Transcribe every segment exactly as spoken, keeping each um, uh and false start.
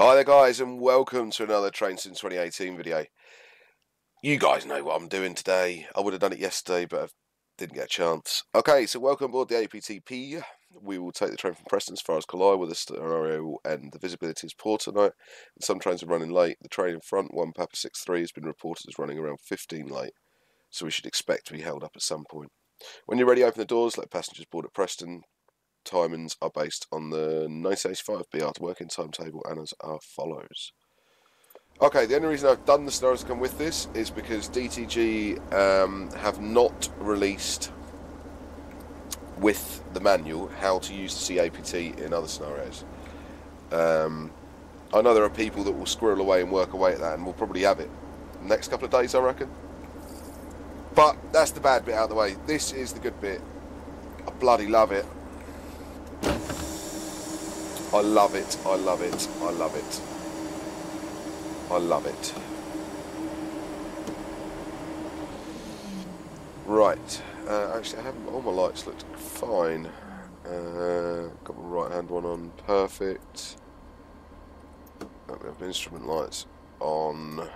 Hi there guys, and welcome to another Train Sim twenty eighteen video. You guys know what I'm doing today. I would have done it yesterday, but I didn't get a chance. Okay, so welcome aboard the A P T P. We will take the train from Preston as far as Colley, where the scenario and the visibility is poor tonight. And some trains are running late. The train in front, one Papa six three, has been reported as running around fifteen late. So we should expect to be held up at some point. When you're ready, open the doors, let passengers board at Preston. Timings are based on the nineteen eighty-five B R's working timetable and as are follows. Okay, the only reason I've done the scenarios to come with this is because D T G um, have not released with the manual how to use the C A P T in other scenarios. Um, I know there are people that will squirrel away and work away at that, and we'll probably have it next couple of days, I reckon. But that's the bad bit out of the way. This is the good bit. I bloody love it. I love it, I love it, I love it. I love it. Right, uh, actually I haven't, all my lights looked fine. Uh, got my right hand one on, perfect. Let me have instrument lights on.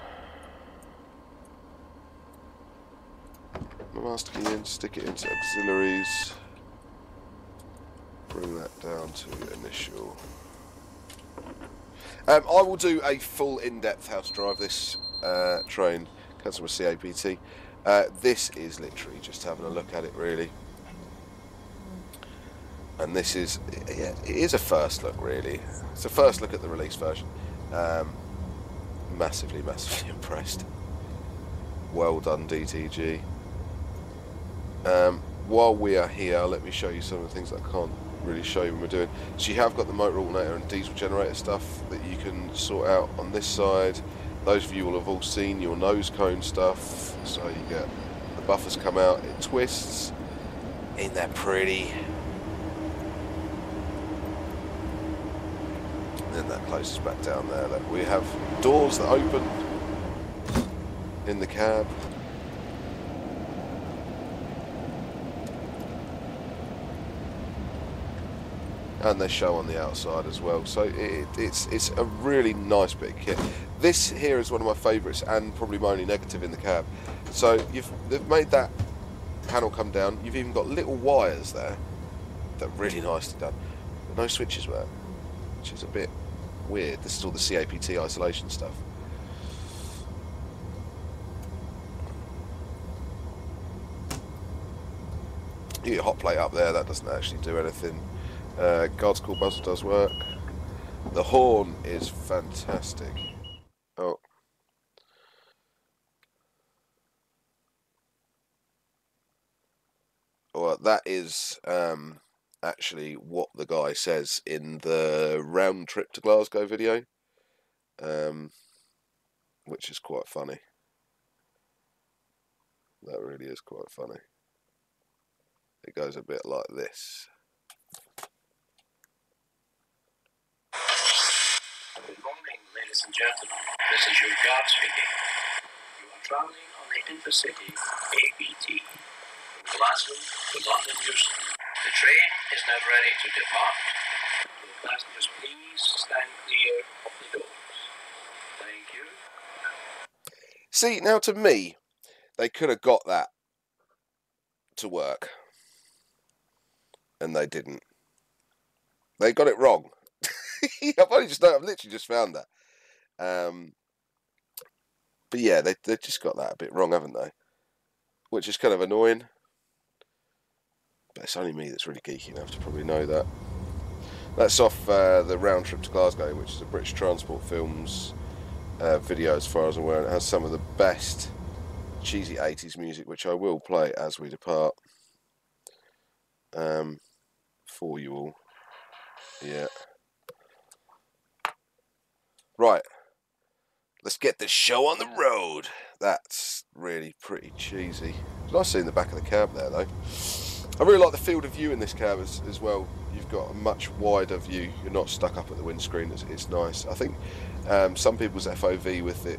My master key in, stick it into auxiliaries. Bring that down to initial. Um, I will do a full in-depth how to drive this uh, train. Cancel my C A P T. Uh, this is literally just having a look at it, really. And this is, yeah, it is a first look, really. It's a first look at the release version. Um, massively, massively impressed. Well done, D T G. Um, while we are here, let me show you some of the things that I can't really show you when we're doing. So you have got the motor alternator and diesel generator stuff that you can sort out on this side. Those of you will have all seen your nose cone stuff. So you get the buffers come out, it twists. Ain't that pretty? And then that closes back down there. Look, we have doors that open in the cab. And they show on the outside as well, so it, it's it's a really nice bit of kit. This here is one of my favourites, and probably my only negative in the cab. So you've they've made that panel come down. You've even got little wires there that are really nicely done. No switches were, which is a bit weird. This is all the C A P T isolation stuff. You get your hot plate up there. That doesn't actually do anything. Uh, guard's call buzzer does work. The horn is fantastic. Oh. Well, that is um, actually what the guy says in the round trip to Glasgow video, um, which is quite funny. That really is quite funny. It goes a bit like this. Ladies and gentlemen, this is your guard speaking. You are travelling on the InterCity A P T from Glasgow to London Euston. The train is now ready to depart. Your passengers, please stand clear of the doors. Thank you. See, now to me, they could have got that to work, and they didn't. They got it wrong. I've only just I've literally just found that. Um, but yeah, they, they've just got that a bit wrong, haven't they? Which is kind of annoying. But it's only me that's really geeky enough to probably know that. That's off uh, the round trip to Glasgow, which is a British Transport Films uh, video as far as I'm aware. And it has some of the best cheesy eighties music, which I will play as we depart. Um, for you all. Yeah. Right. Let's get this show on the road. That's really pretty cheesy. It's nice seeing the back of the cab there, though. I really like the field of view in this cab as, as well. You've got a much wider view. You're not stuck up at the windscreen. It's, it's nice. I think um, some people's F O V with it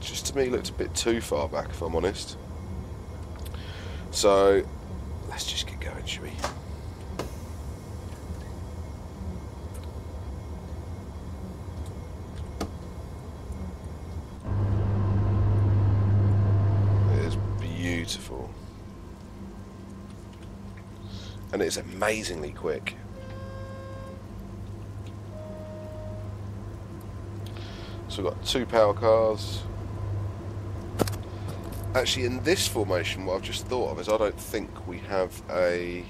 just to me looked a bit too far back, if I'm honest. So let's just get going, shall we? and it's amazingly quick. So we've got two power cars. Actually, in this formation, what I've just thought of is I don't think we have a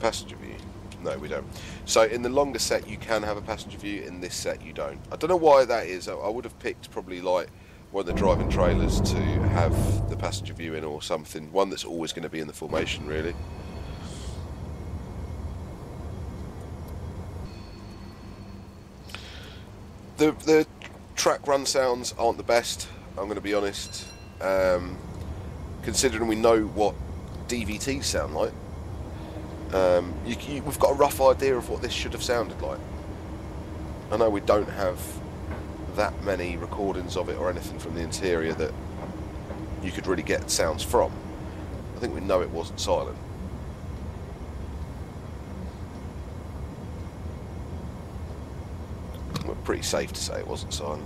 passenger view. No, we don't. So in the longer set, you can have a passenger view. In this set, you don't. I don't know why that is. I would have picked probably like one of the driving trailers to have the passenger view in or something. One that's always going to be in the formation, really. The, the track run sounds aren't the best, I'm going to be honest, um, considering we know what D V Ts sound like. Um, you, you, we've got a rough idea of what this should have sounded like. I know we don't have that many recordings of it or anything from the interior that you could really get sounds from. I think we know it wasn't silent. We're pretty safe to say it wasn't silent.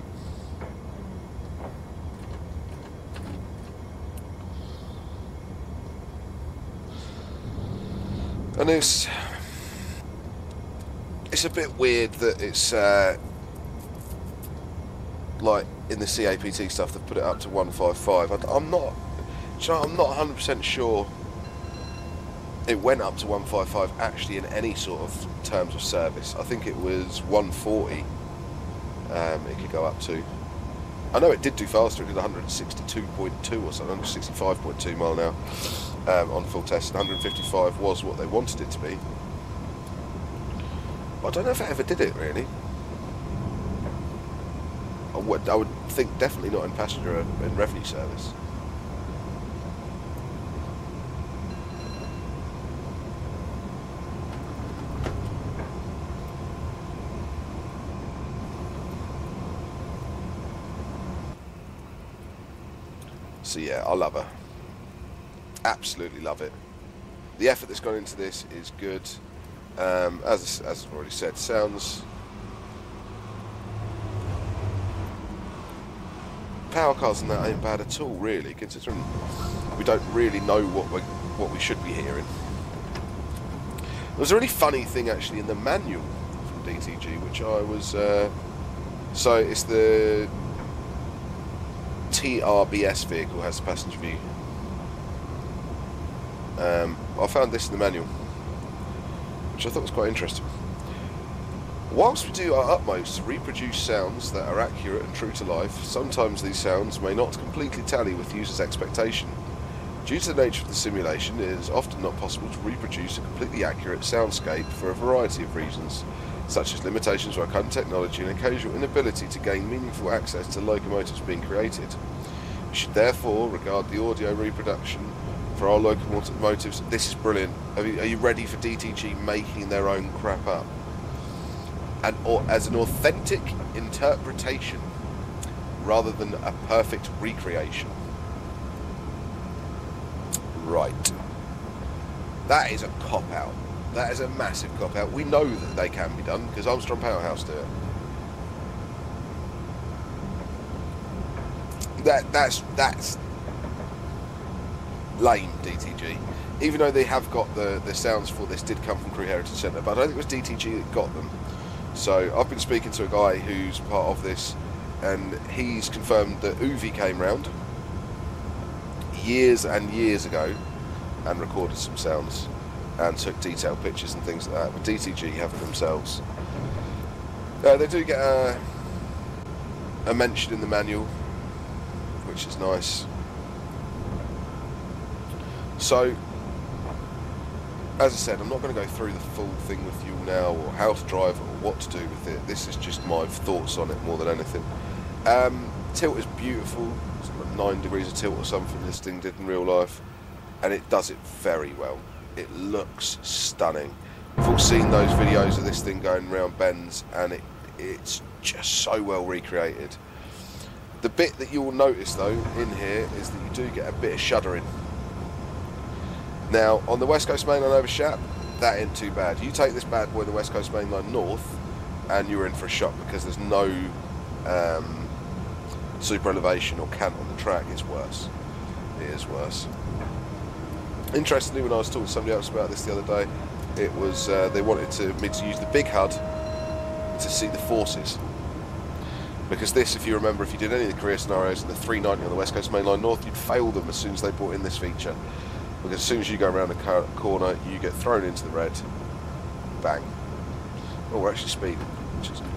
And it's, it's a bit weird that it's, uh, like, in the C A P T stuff, they've put it up to one fifty-five. I, I'm not, you know, I'm not one hundred percent sure it went up to one fifty-five actually in any sort of terms of service. I think it was one forty um, it could go up to. I know it did do faster, it did one sixty-two point two or something, one sixty-five point two mile an hour. Um, on full test, one fifty-five was what they wanted it to be. But I don't know if it ever did it, really. I would, I would think definitely not in passenger and revenue service. So yeah, I love her. Absolutely love it. The effort that's gone into this is good. Um, as as I've already said, sounds. Power cars and that ain't bad at all, really, considering we don't really know what we what we should be hearing. There was a really funny thing actually in the manual from D T G, which I was. Uh, so it's the T R B S vehicle has a passenger view. Um, I found this in the manual, which I thought was quite interesting. Whilst we do our utmost to reproduce sounds that are accurate and true to life, sometimes these sounds may not completely tally with users' expectation. Due to the nature of the simulation, it is often not possible to reproduce a completely accurate soundscape for a variety of reasons, such as limitations to our current technology and occasional inability to gain meaningful access to locomotives being created. We should therefore regard the audio reproduction for our locomotives. This is brilliant. Are you, are you ready for D T G making their own crap up? And or, as an authentic interpretation rather than a perfect recreation. Right. That is a cop out. That is a massive cop out. We know that they can be done because Armstrong Powerhouse do it. That that's that's. Lame D T G, even though they have got the, the sounds for this did come from Crewe Heritage Centre, but I don't think it was D T G that got them. So I've been speaking to a guy who's part of this, and he's confirmed that Uvi came round years and years ago and recorded some sounds and took detailed pictures and things like that, but D T G have it themselves. Uh, they do get a, a mention in the manual, which is nice. So, as I said, I'm not going to go through the full thing with you now, or how to drive it, or what to do with it. This is just my thoughts on it more than anything. Um, tilt is beautiful. It's like nine degrees of tilt or something this thing did in real life, and it does it very well. It looks stunning. We've all seen those videos of this thing going around bends, and it it's just so well recreated. The bit that you will notice though in here is that you do get a bit of shuddering. Now, on the West Coast Mainline over Shap, that ain't too bad. You take this bad boy, the West Coast Mainline North, and you're in for a shock because there's no um, super elevation or cant on the track. It's worse. It is worse. Interestingly, when I was talking to somebody else about this the other day, it was uh, they wanted to, me to use the big H U D to see the forces. Because this, if you remember, if you did any of the career scenarios in the three ninety on the West Coast Mainline North, you'd fail them as soon as they brought in this feature. Because as soon as you go around the car corner, you get thrown into the red. Bang. Oh, we're actually speeding, which is good.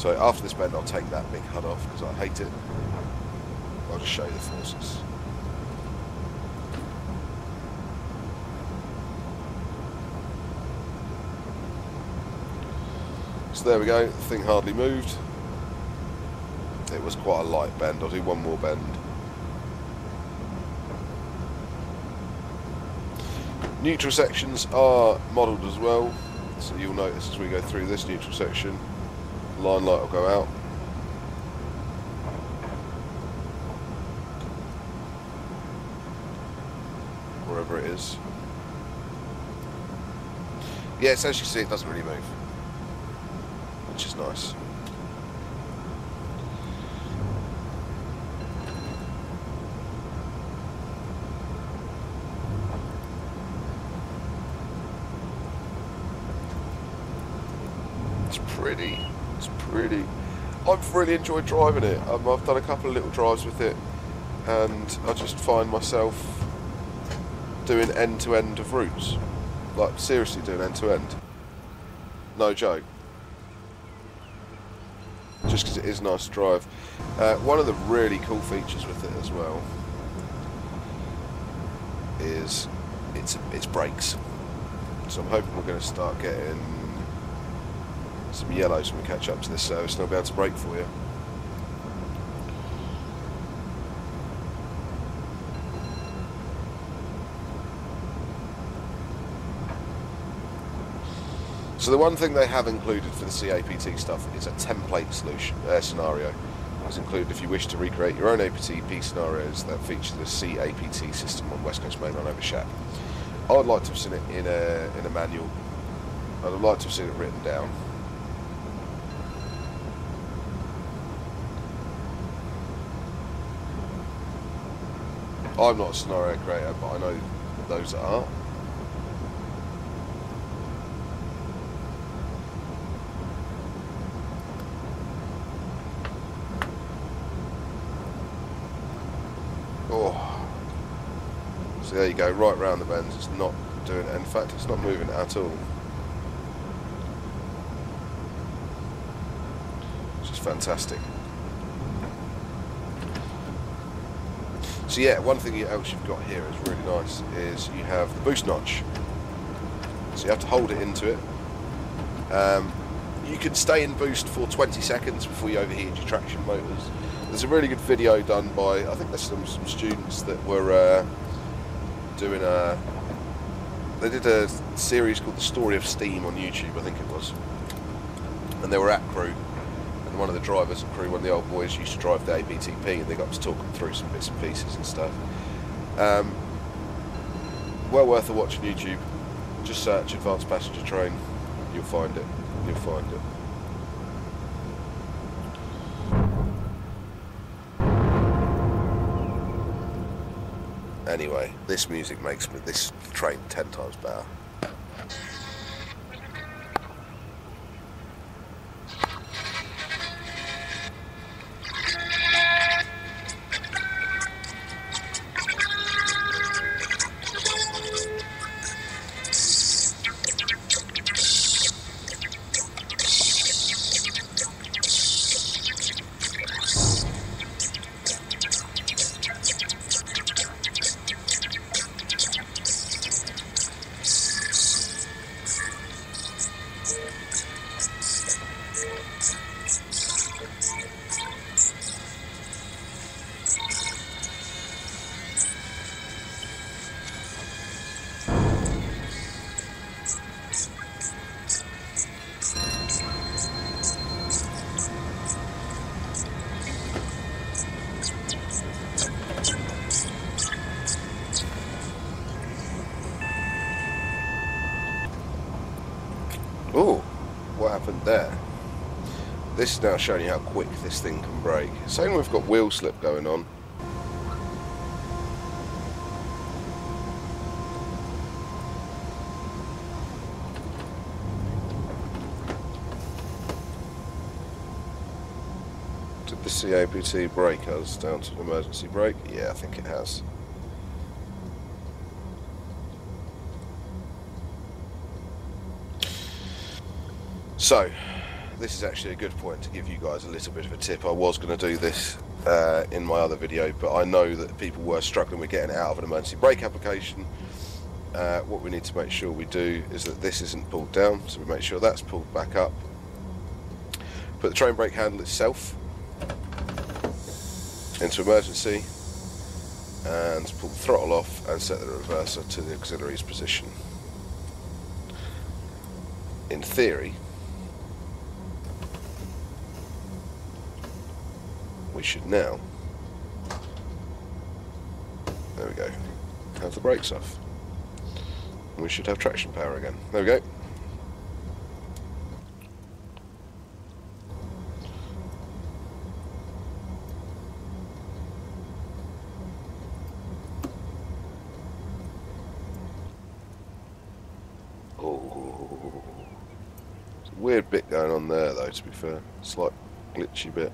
So after this bend, I'll take that big H U D off, because I hate it. I'll just show you the forces. So there we go, the thing hardly moved. It was quite a light bend. I'll do one more bend. Neutral sections are modelled as well, so you'll notice as we go through this neutral section, line light will go out. Wherever it is. Yes, as you see, it doesn't really move, which is nice. Pretty. It's pretty. I've really enjoyed driving it. Um, I've done a couple of little drives with it, and I just find myself doing end to end of routes. Like, seriously, doing end to end. No joke. Just because it is nice to drive. Uh, one of the really cool features with it as well is its its brakes. So I'm hoping we're going to start getting some yellows when we catch up to this service, and I'll be able to brake for you. So the one thing they have included for the C A P T stuff is a template solution uh, scenario. It's included if you wish to recreate your own A P T P scenarios that feature the C A P T system on West Coast Mainline over S H A P. I would like to have seen it in a in a manual. I'd like to have seen it written down. I'm not a scenario creator, but I know those that are. Oh, so there you go, right round the bends. It's not doing it. In fact, it's not moving at all. It's just fantastic. So yeah, one thing else you've got here is really nice, is you have the boost notch. So you have to hold it into it. Um, you can stay in boost for twenty seconds before you overheat your traction motors. There's a really good video done by, I think there's some, some students that were uh, doing a, they did a series called The Story of Steam on YouTube, I think it was. And they were at Crewe. One of the drivers of Crewe, one of the old boys, used to drive the A P T P, and they got to talk them through some bits and pieces and stuff. Um, well worth a watch on YouTube. Just search Advanced Passenger Train, you'll find it, you'll find it. Anyway, this music makes me, this train ten times better. This is now showing you how quick this thing can brake. Same, we've got wheel slip going on. the C A P T brake us down to an emergency brake? Yeah, I think it has. So, this is actually a good point to give you guys a little bit of a tip. I was going to do this uh, in my other video, but I know that people were struggling with getting out of an emergency brake application. Uh, what we need to make sure we do is that this isn't pulled down, so we make sure that's pulled back up. Put the train brake handle itself into emergency and pull the throttle off and set the reverser to the auxiliary's position. In theory, we should now, there we go, have the brakes off. We should have traction power again. There we go. Oh, there's a weird bit going on there, though. To be fair, slight glitchy bit.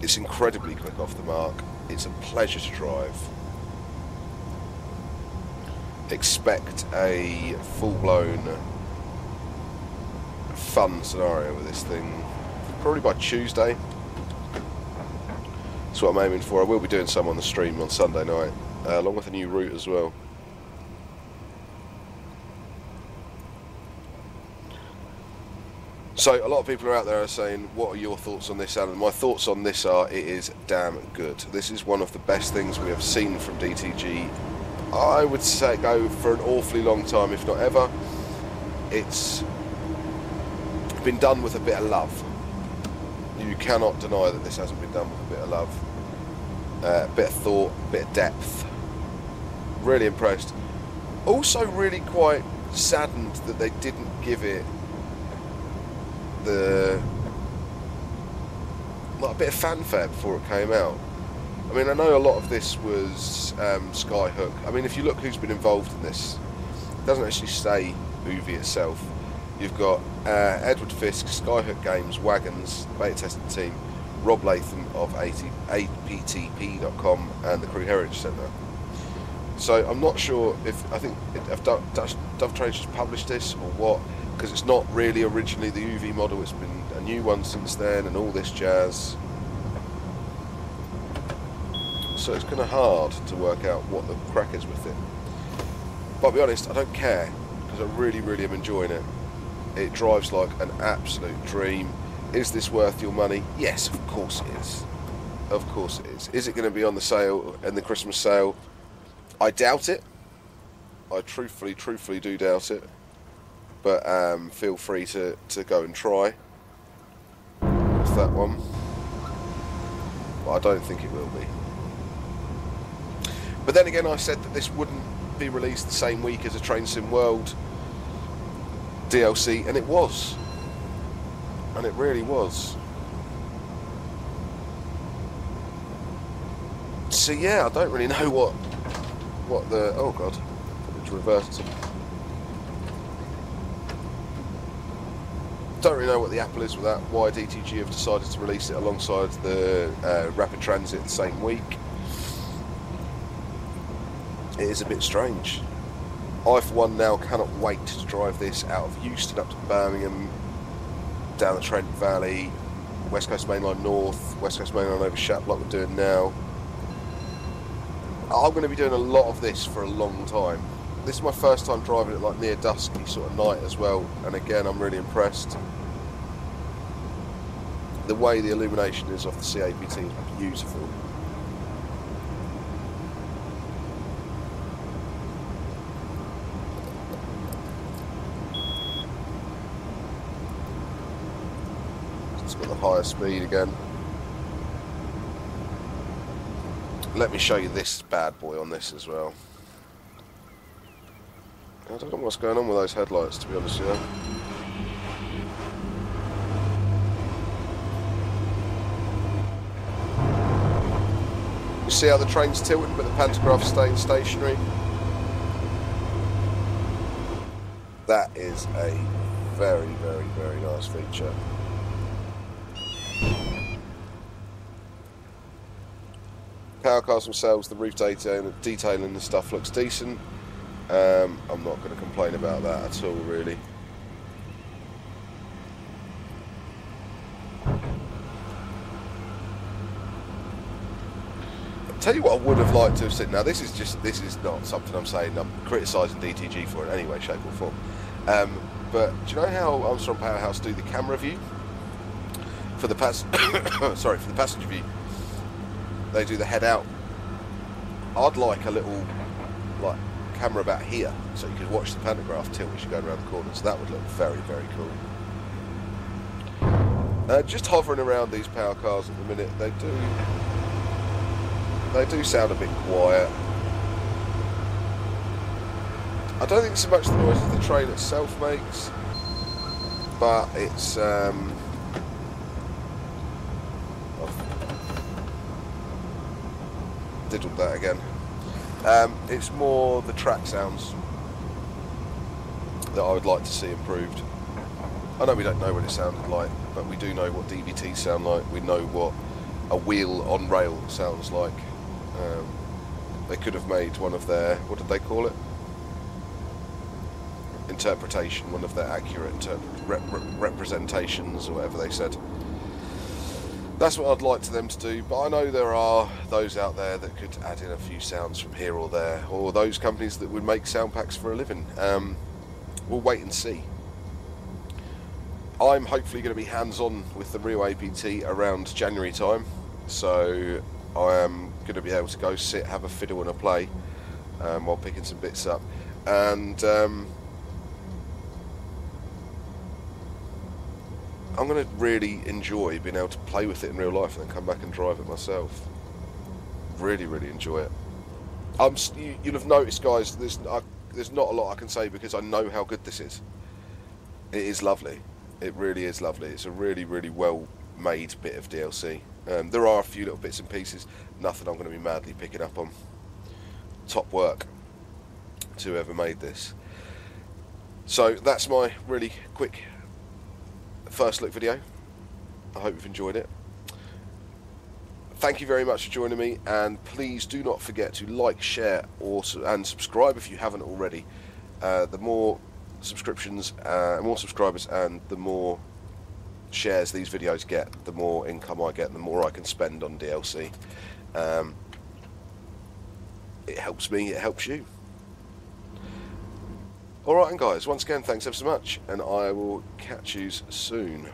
It's incredibly quick off the mark. It's a pleasure to drive. Expect a full-blown fun scenario with this thing probably by Tuesday. That's what I'm aiming for. I will be doing some on the stream on Sunday night, uh, along with a new route as well. So a lot of people are out there saying, what are your thoughts on this, Alan? My thoughts on this are, it is damn good. This is one of the best things we have seen from D T G. I would say go for an awfully long time, if not ever. It's been done with a bit of love. You cannot deny that this hasn't been done with a bit of love. Uh, a bit of thought, a bit of depth. Really impressed. Also really quite saddened that they didn't give it The, like a bit of fanfare before it came out. I mean, I know a lot of this was um, Skyhook. I mean, if you look who's been involved in this, it doesn't actually say Uvi itself. You've got uh, Edward Fisk, Skyhook Games, Wagons, Beta Testing Team, Rob Latham of A P T P dot com and the Crewe Heritage Centre. So I'm not sure if, I think, if Dove Trains just published this or what, because it's not really originally the U V model, it's been a new one since then and all this jazz. So it's kind of hard to work out what the crack is with it. But I'll be honest, I don't care, because I really, really am enjoying it. It drives like an absolute dream. Is this worth your money? Yes, of course it is. Of course it is. Is it going to be on the sale, in the Christmas sale? I doubt it. I truthfully, truthfully do doubt it. But um, feel free to, to go and try with that one. But I don't think it will be. But then again, I said that this wouldn't be released the same week as a Train Sim World D L C, and it was. And it really was. So yeah, I don't really know what, what the, oh God, it's reversed. Don't really know what the apple is with that, why D T G have decided to release it alongside the uh, Rapid Transit the same week. It is a bit strange. I for one now cannot wait to drive this out of Euston up to Birmingham, down the Trent Valley, West Coast Mainline North, West Coast Mainline over Shap, like we're doing now. I'm going to be doing a lot of this for a long time. This is my first time driving it like near dusky sort of night as well, and again I'm really impressed. The way the illumination is off the C A P T is beautiful. It's got the higher speed again. Let me show you this bad boy on this as well. I don't know what's going on with those headlights, to be honest, yeah. You see how the train's tilting, but the pantograph's staying stationary? that is a very, very, very nice feature. Power cars themselves, the roof detailing, the detailing and stuff looks decent. Um, I'm not going to complain about that at all, really. I'll tell you what I would have liked to have seen. Now, this is just this is not something I'm saying. I'm criticising D T G for in any way, shape, or form. Um, but do you know how Armstrong Powerhouse do the camera view for the pass? sorry, for the passenger view, they do the head out. I'd like a little like. camera about here, so you could watch the pantograph tilt as you go around the corner, so that would look very, very cool. Uh, just hovering around these power cars at the minute, they do they do sound a bit quiet. I don't think it's so much the noise that the train itself makes, but it's um, I've diddled that again. Um, it's more the track sounds that I would like to see improved. I know we don't know what it sounded like, but we do know what D V Ts sound like. We know what a wheel on rail sounds like. Um, they could have made one of their, what did they call it? Interpretation, one of their accurate inter rep representations or whatever they said. That's what I'd like to them to do, but I know there are those out there that could add in a few sounds from here or there, or those companies that would make sound packs for a living. Um, we'll wait and see. I'm hopefully going to be hands-on with the real A P T around January time, so I am going to be able to go sit, have a fiddle and a play um, while picking some bits up. And um, I'm going to really enjoy being able to play with it in real life and then come back and drive it myself. Really, really enjoy it. I'm, you, you'll have noticed, guys, there's, I, there's not a lot I can say because I know how good this is. It is lovely. It really is lovely. It's a really, really well-made bit of D L C. Um, there are a few little bits and pieces. Nothing I'm going to be madly picking up on. Top work to whoever made this. So that's my really quick first look video. I hope you've enjoyed it. Thank you very much for joining me, and please do not forget to like, share, or and subscribe if you haven't already. Uh, the more subscriptions, uh, more subscribers, and the more shares these videos get, the more income I get, and the more I can spend on D L C. Um, it helps me. It helps you. Alright, and guys, once again, thanks ever so much, and I will catch you soon.